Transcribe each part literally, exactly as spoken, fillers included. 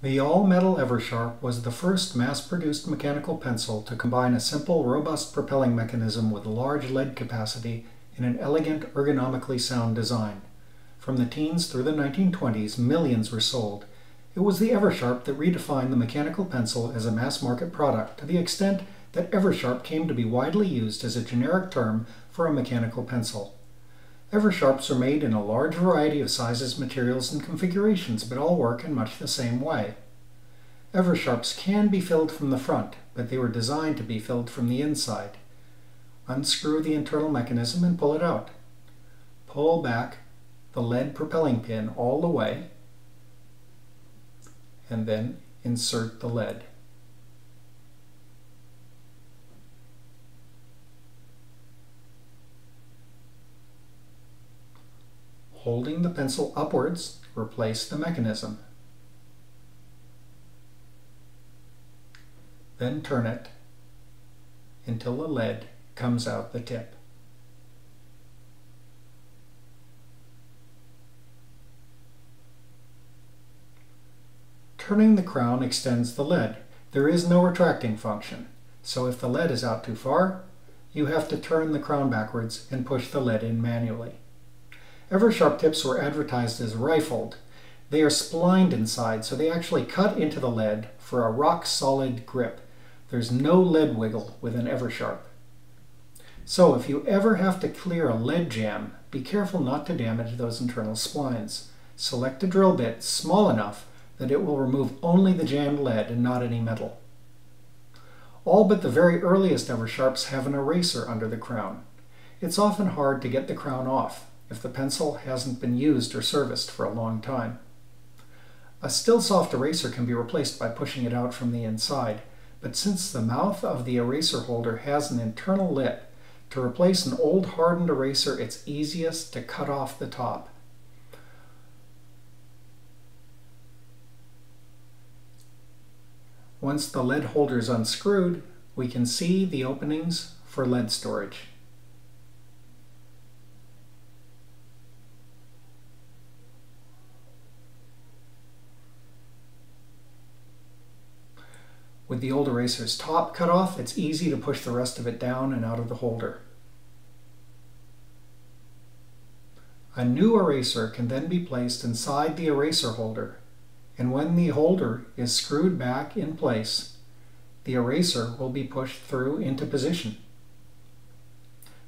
The Wahl-Eversharp was the first mass-produced mechanical pencil to combine a simple, robust propelling mechanism with large lead capacity in an elegant, ergonomically sound design. From the teens through the nineteen twenties, millions were sold. It was the Eversharp that redefined the mechanical pencil as a mass-market product, to the extent that Eversharp came to be widely used as a generic term for a mechanical pencil. Eversharps are made in a large variety of sizes, materials, and configurations, but all work in much the same way. Eversharps can be filled from the front, but they were designed to be filled from the inside. Unscrew the internal mechanism and pull it out. Pull back the lead propelling pin all the way, and then insert the lead. Holding the pencil upwards, replace the mechanism. Then turn it until the lead comes out the tip. Turning the crown extends the lead. There is no retracting function, so if the lead is out too far, you have to turn the crown backwards and push the lead in manually. Eversharp tips were advertised as rifled. They are splined inside, so they actually cut into the lead for a rock-solid grip. There's no lead wiggle with an Eversharp. So if you ever have to clear a lead jam, be careful not to damage those internal splines. Select a drill bit small enough that it will remove only the jammed lead and not any metal. All but the very earliest Eversharps have an eraser under the crown. It's often hard to get the crown off if the pencil hasn't been used or serviced for a long time. A still soft eraser can be replaced by pushing it out from the inside, but since the mouth of the eraser holder has an internal lip, to replace an old hardened eraser, it's easiest to cut off the top. Once the lead holder is unscrewed, we can see the openings for lead storage. With the old eraser's top cut off, it's easy to push the rest of it down and out of the holder. A new eraser can then be placed inside the eraser holder, and when the holder is screwed back in place, the eraser will be pushed through into position.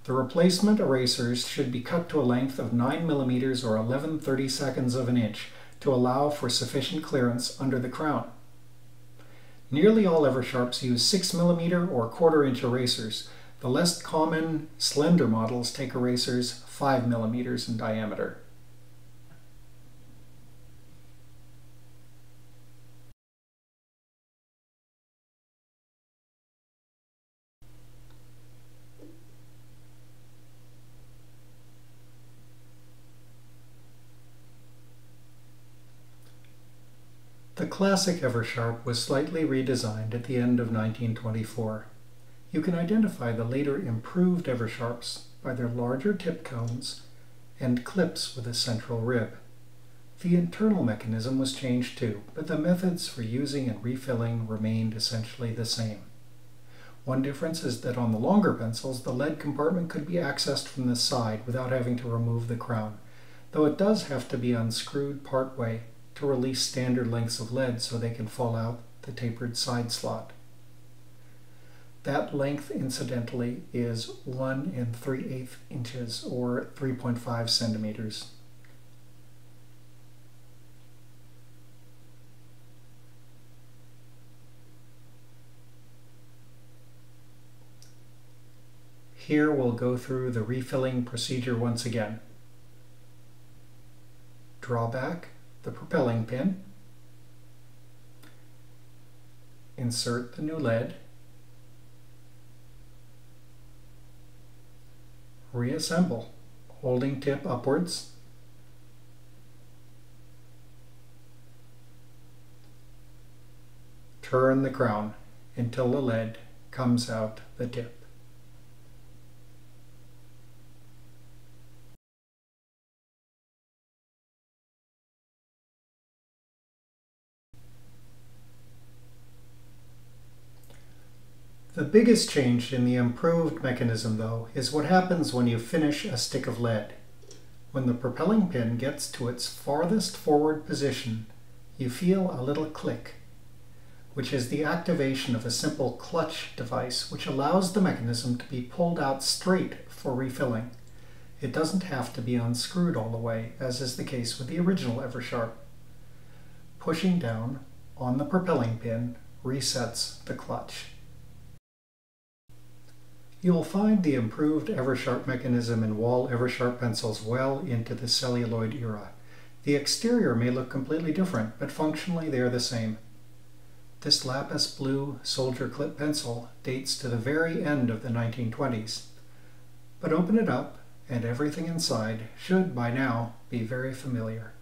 The replacement erasers should be cut to a length of nine millimeters or eleven thirty-seconds of an inch to allow for sufficient clearance under the crown. Nearly all Eversharps use six millimeter or quarter inch erasers. The less common, slender models take erasers five millimeters in diameter. The classic Eversharp was slightly redesigned at the end of nineteen twenty-four. You can identify the later improved Eversharps by their larger tip cones and clips with a central rib. The internal mechanism was changed too, but the methods for using and refilling remained essentially the same. One difference is that on the longer pencils, the lead compartment could be accessed from the side without having to remove the crown, though it does have to be unscrewed partway to release standard lengths of lead so they can fall out the tapered side slot. That length, incidentally, is one and three eighths inches or three point five centimeters. Here we'll go through the refilling procedure once again. Draw back the propelling pin, insert the new lead, reassemble, holding tip upwards, turn the crown until the lead comes out the tip. The biggest change in the improved mechanism, though, is what happens when you finish a stick of lead. When the propelling pin gets to its farthest forward position, you feel a little click, which is the activation of a simple clutch device which allows the mechanism to be pulled out straight for refilling. It doesn't have to be unscrewed all the way, as is the case with the original Eversharp. Pushing down on the propelling pin resets the clutch. You'll find the improved Eversharp mechanism in Wahl-Eversharp pencils well into the celluloid era. The exterior may look completely different, but functionally they are the same. This lapis blue soldier clip pencil dates to the very end of the nineteen twenties. But open it up, and everything inside should by now be very familiar.